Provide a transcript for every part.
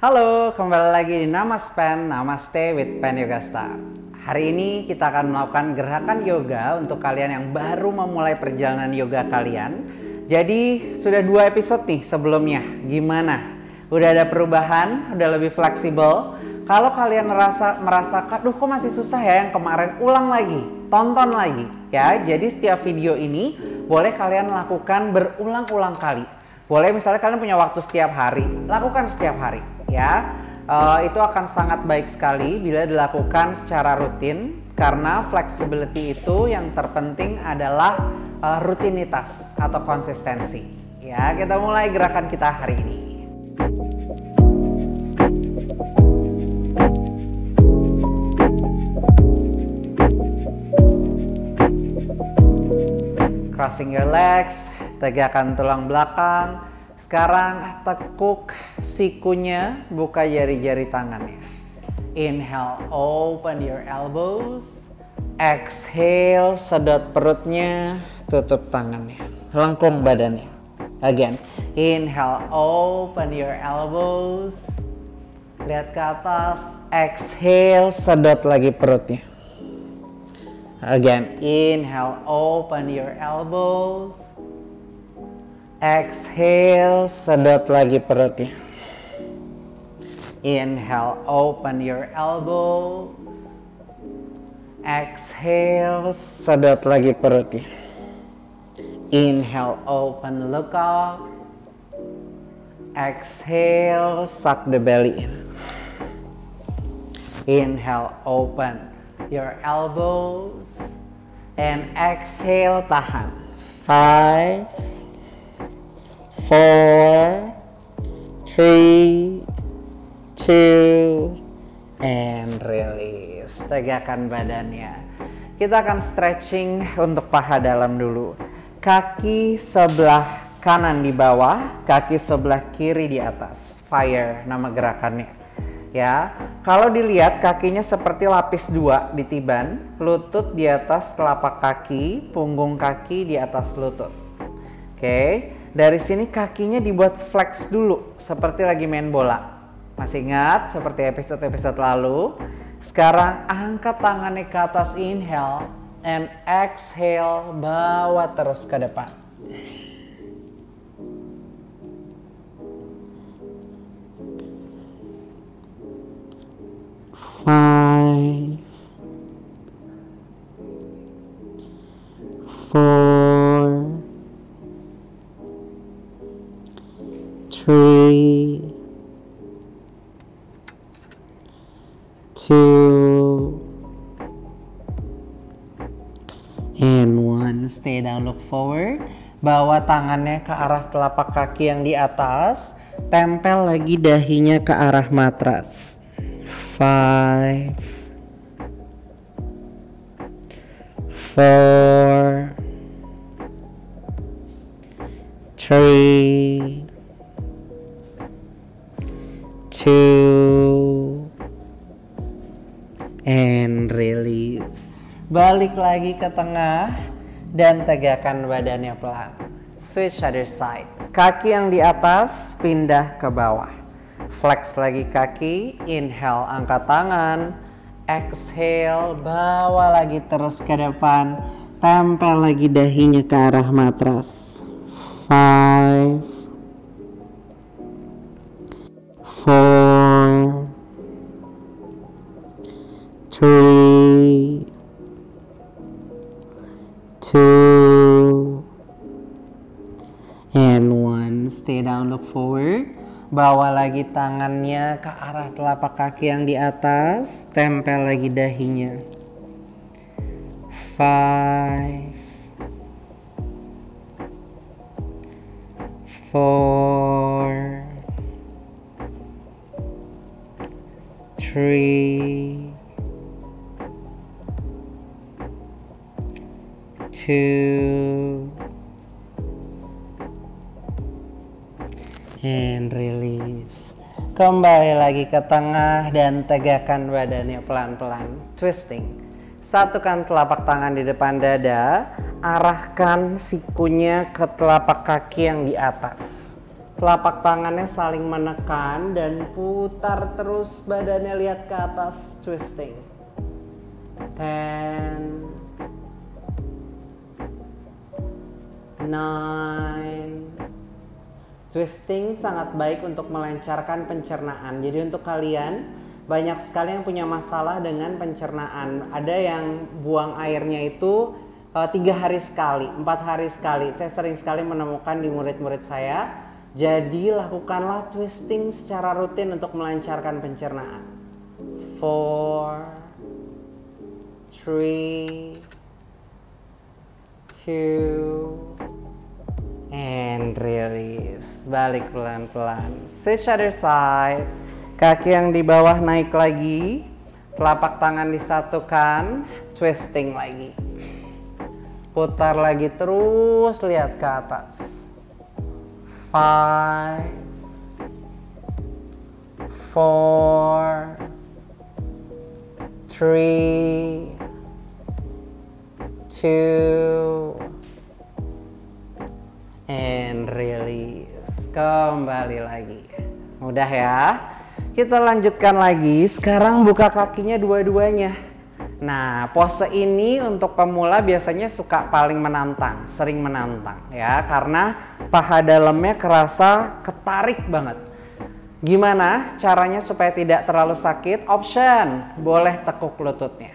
Halo, kembali lagi di Namaste with Penyogastar. Hari ini kita akan melakukan gerakan yoga untuk kalian yang baru memulai perjalanan yoga kalian. Jadi sudah 2 episode nih sebelumnya. Gimana? Udah ada perubahan? Udah lebih fleksibel? Kalau kalian merasakan, duh kok masih susah ya yang kemarin, ulang lagi, tonton lagi ya. Jadi setiap video ini boleh kalian lakukan berulang-ulang kali. Boleh misalnya kalian punya waktu setiap hari, lakukan setiap hari. Ya, itu akan sangat baik sekali bila dilakukan secara rutin, karena flexibility itu yang terpenting adalah rutinitas atau konsistensi. Ya, kita mulai gerakan kita hari ini. Crossing your legs, tegakkan tulang belakang. Sekarang tekuk sikunya, buka jari-jari tangannya. Inhale, open your elbows. Exhale, sedot perutnya, tutup tangannya. Lengkung badannya. Again, inhale, open your elbows. Lihat ke atas, exhale, sedot lagi perutnya. Again, inhale, open your elbows. Exhale, sedot lagi perutnya. Inhale, open your elbows. Exhale, sedot lagi perutnya. Inhale, open, look up. Exhale, suck the belly in. Inhale, open your elbows. And exhale, tahan. 5, 4, 3, 2, and release. Tegakkan badannya. Kita akan stretching untuk paha dalam dulu. Kaki sebelah kanan di bawah, kaki sebelah kiri di atas. Fire nama gerakannya. Ya, kalau dilihat kakinya seperti lapis 2 di tiban, lutut di atas telapak kaki, punggung kaki di atas lutut. Oke. Dari sini kakinya dibuat flex dulu, seperti lagi main bola. Masih ingat seperti episode-episode lalu? Sekarang angkat tangannya ke atas, inhale, and exhale, bawa terus ke depan. Five. 3, 2, and 1. Stay down, look forward. Bawa tangannya ke arah telapak kaki yang di atas. Tempel lagi dahinya ke arah matras. 5, 4, 3, 2, and release. Balik lagi ke tengah dan tegakkan badannya pelan. Switch other side. Kaki yang di atas pindah ke bawah. Flex lagi kaki. Inhale, angkat tangan. Exhale, bawa lagi terus ke depan. Tempel lagi dahinya ke arah matras. 5, 4, 3, 2, and 1. Stay down, look forward. Bawa lagi tangannya ke arah telapak kaki yang di atas. Tempel lagi dahinya. 5, 4. 3, 2, and release. Kembali lagi ke tengah dan tegakkan badannya pelan-pelan. Twisting. Satukan telapak tangan di depan dada, arahkan sikunya ke telapak kaki yang di atas. Telapak tangannya saling menekan dan putar terus badannya, lihat ke atas, twisting. 10, 9, twisting sangat baik untuk melancarkan pencernaan. Jadi untuk kalian, banyak sekali yang punya masalah dengan pencernaan. Ada yang buang airnya itu 3 hari sekali, 4 hari sekali. Saya sering sekali menemukan di murid-murid saya. Jadi lakukanlah twisting secara rutin untuk melancarkan pencernaan. 4, 3, 2, and release. Balik pelan-pelan. Switch other side. Kaki yang di bawah naik lagi. Telapak tangan disatukan. Twisting lagi. Putar lagi terus. Lihat ke atas. 5, 4, 3, 2, and release. Kembali lagi. Mudah ya? Kita lanjutkan lagi. Sekarang buka kakinya dua-duanya. Nah, pose ini untuk pemula biasanya suka paling menantang, sering menantang ya, karena paha dalamnya kerasa ketarik banget. Gimana caranya supaya tidak terlalu sakit? Option, boleh tekuk lututnya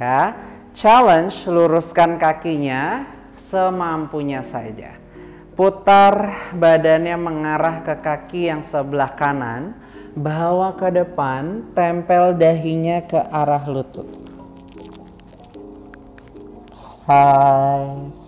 ya. Challenge, luruskan kakinya semampunya saja. Putar badannya mengarah ke kaki yang sebelah kanan, bawa ke depan, tempel dahinya ke arah lutut. 5, 4, 3, 2,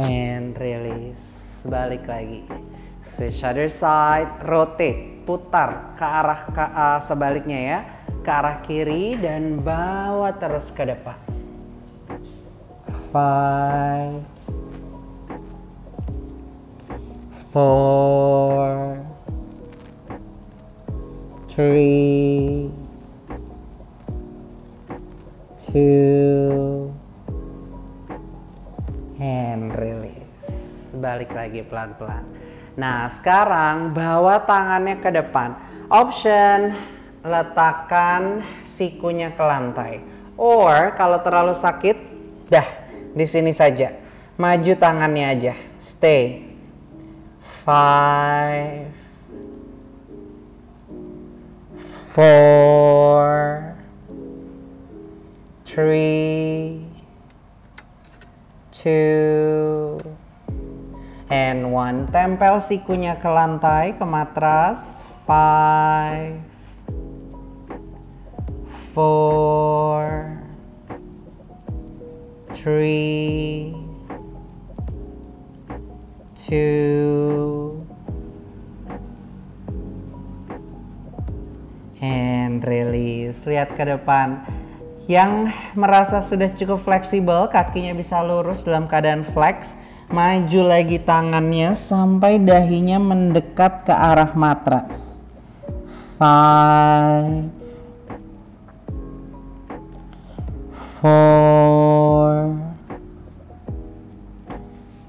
and release. Balik lagi. Switch other side, rotate, putar ke arah sebaliknya ya, ke arah kiri dan bawa terus ke depan. 4, 3, 2, and release. Balik lagi pelan-pelan. Nah, sekarang bawa tangannya ke depan. Option, letakkan sikunya ke lantai. Or, kalau terlalu sakit, dah di sini saja. Maju tangannya aja. Stay. 5, 4, 3, 2, and 1. Tempel sikunya ke lantai, ke matras. 5, 4, 3, 2, and release. Lihat ke depan. Yang merasa sudah cukup fleksibel, kakinya bisa lurus dalam keadaan flex. Maju lagi tangannya sampai dahinya mendekat ke arah matras. 5, 4,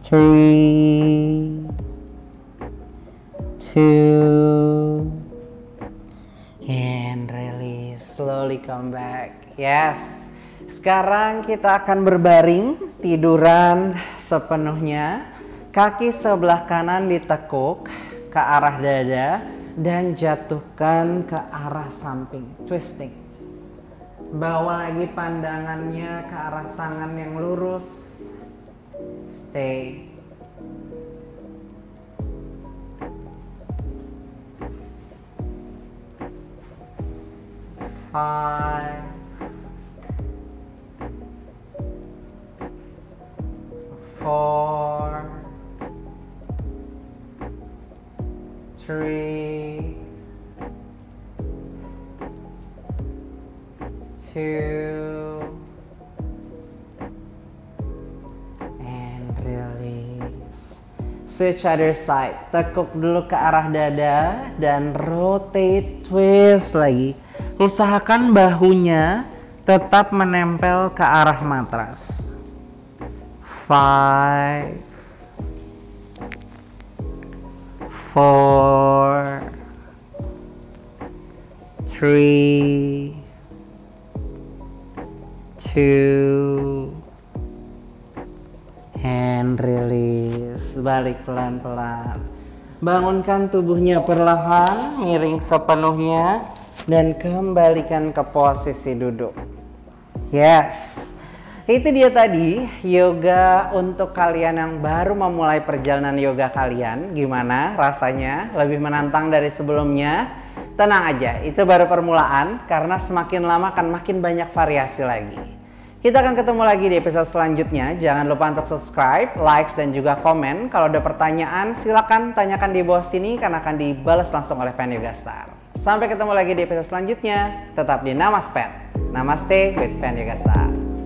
3, 2, and release. Slowly come back. Yes. Sekarang kita akan berbaring tiduran sepenuhnya. Kaki sebelah kanan ditekuk ke arah dada dan jatuhkan ke arah samping. Twisting. Bawa lagi pandangannya ke arah tangan yang lurus. Stay. 5, 4, 3, 2, switch other side. Tekuk dulu ke arah dada dan rotate, twist lagi. Usahakan bahunya tetap menempel ke arah matras. 5, 4, 3, 2, and release. Balik pelan-pelan. Bangunkan tubuhnya perlahan, miring sepenuhnya, dan kembalikan ke posisi duduk. Yes, itu dia tadi yoga untuk kalian yang baru memulai perjalanan yoga kalian. Gimana rasanya? Lebih menantang dari sebelumnya? Tenang aja, itu baru permulaan, karena semakin lama akan makin banyak variasi lagi. Kita akan ketemu lagi di episode selanjutnya. Jangan lupa untuk subscribe, likes, dan juga komen. Kalau ada pertanyaan, silakan tanyakan di bawah sini karena akan dibalas langsung oleh Penyogastar. Sampai ketemu lagi di episode selanjutnya. Tetap di Namaste with Penyogastar.